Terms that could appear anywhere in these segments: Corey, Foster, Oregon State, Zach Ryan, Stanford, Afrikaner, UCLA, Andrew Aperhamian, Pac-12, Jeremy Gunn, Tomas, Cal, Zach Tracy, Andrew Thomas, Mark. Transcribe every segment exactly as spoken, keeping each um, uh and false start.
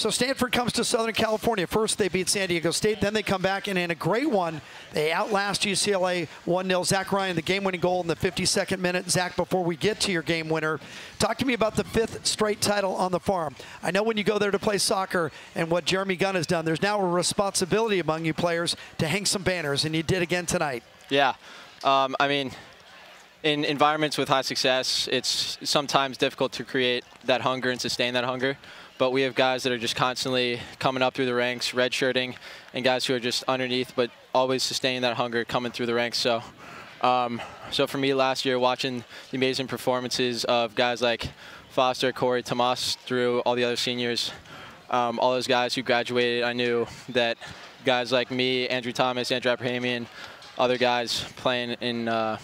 So Stanford comes to Southern California. First, they beat San Diego State. Then they come back, and in a great one, they outlast U C L A one nil. Zach Ryan, the game-winning goal in the fifty-second minute. Zach, before we get to your game winner, talk to me about the fifth straight title on the farm. I know when you go there to play soccer and what Jeremy Gunn has done, there's now a responsibility among you players to hang some banners, and you did again tonight. Yeah. Um, I mean, in environments with high success, it's sometimes difficult to create that hunger and sustain that hunger. But we have guys that are just constantly coming up through the ranks, redshirting, and guys who are just underneath, but always sustaining that hunger, coming through the ranks. So, um, so for me last year, watching the amazing performances of guys like Foster, Corey, Tomas, through all the other seniors, um, all those guys who graduated, I knew that guys like me, Andrew Thomas, Andrew Aperhamian, other guys playing in uh,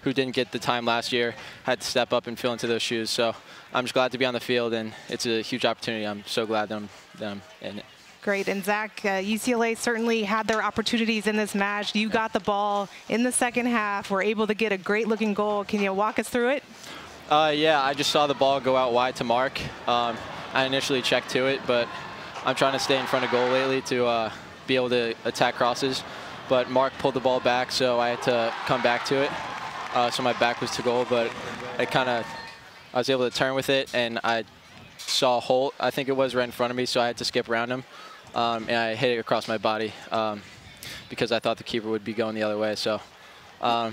who didn't get the time last year had to step up and fill into those shoes. So I'm just glad to be on the field, and it's a huge opportunity. I'm so glad that I'm, that I'm in it. Great. And Zach, uh, U C L A certainly had their opportunities in this match. You got the ball in the second half, were able to get a great-looking goal. Can you walk us through it? Uh, yeah, I just saw the ball go out wide to Mark. Um, I initially checked to it, but I'm trying to stay in front of goal lately to uh, be able to attack crosses. But Mark pulled the ball back, so I had to come back to it. Uh, so my back was to goal, but I kind of I was able to turn with it, and I saw Holt, I think it was, right in front of me, so I had to skip around him, um, and I hit it across my body um, because I thought the keeper would be going the other way. So, um,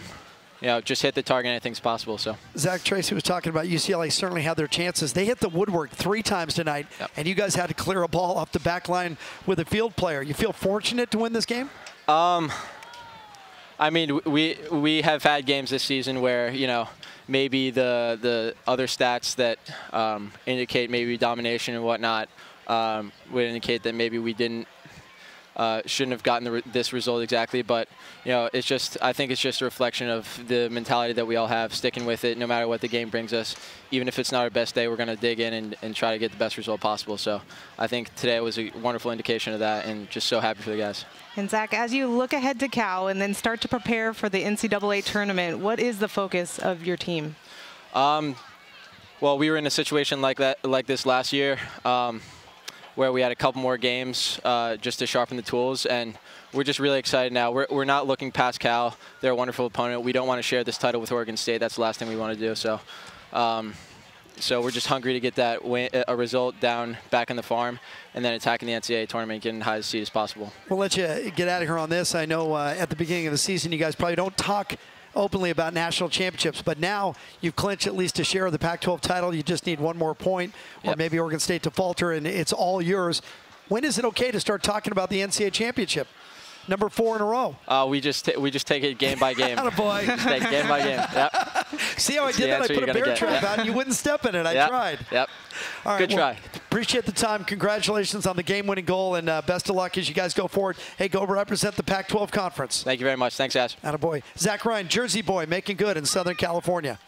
you know, just hit the target, anything's possible. So Zach Tracy was talking about U C L A certainly had their chances. They hit the woodwork three times tonight, yep. And you guys had to clear a ball off the back line with a field player. You feel fortunate to win this game? Um. I mean, we we have had games this season where, you know, maybe the the other stats that um, indicate maybe domination and whatnot um, would indicate that maybe we didn't uh, shouldn't have gotten the re this result exactly. But you know, it's just I think it's just a reflection of the mentality that we all have, sticking with it no matter what the game brings us. Even if it's not our best day, we're going to dig in and, and try to get the best result possible. So I think today was a wonderful indication of that, and just so happy for the guys. And Zach, as you look ahead to Cal and then start to prepare for the N C double A tournament, what is the focus of your team? Um, well, we were in a situation like that, like this last year, um, where we had a couple more games uh, just to sharpen the tools, and we're just really excited now. We're, we're not looking past Cal; they're a wonderful opponent. We don't want to share this title with Oregon State. That's the last thing we want to do. So, um, so we're just hungry to get that win, a result down back in the farm, and then attacking the N C double A tournament, getting high as seed as possible. We'll let you get out of here on this. I know uh, at the beginning of the season, you guys probably don't talk openly about national championships, but now you've clinched at least a share of the Pac twelve title. You just need one more point, or yep. Maybe Oregon State to falter, and it's all yours. When is it okay to start talking about the N C double A championship? Number four in a row. Uh, we just we just take it game by game. Attaboy. Just take game by game. Yep. See how I did that? I put a bear trap yep. out, and you wouldn't step in it. I yep. tried. Yep. All right, good well, try. Appreciate the time. Congratulations on the game-winning goal, and uh, best of luck as you guys go forward. Hey, go represent the Pac twelve conference. Thank you very much. Thanks, Ash. Attaboy. Zach Ryan, Jersey boy, making good in Southern California.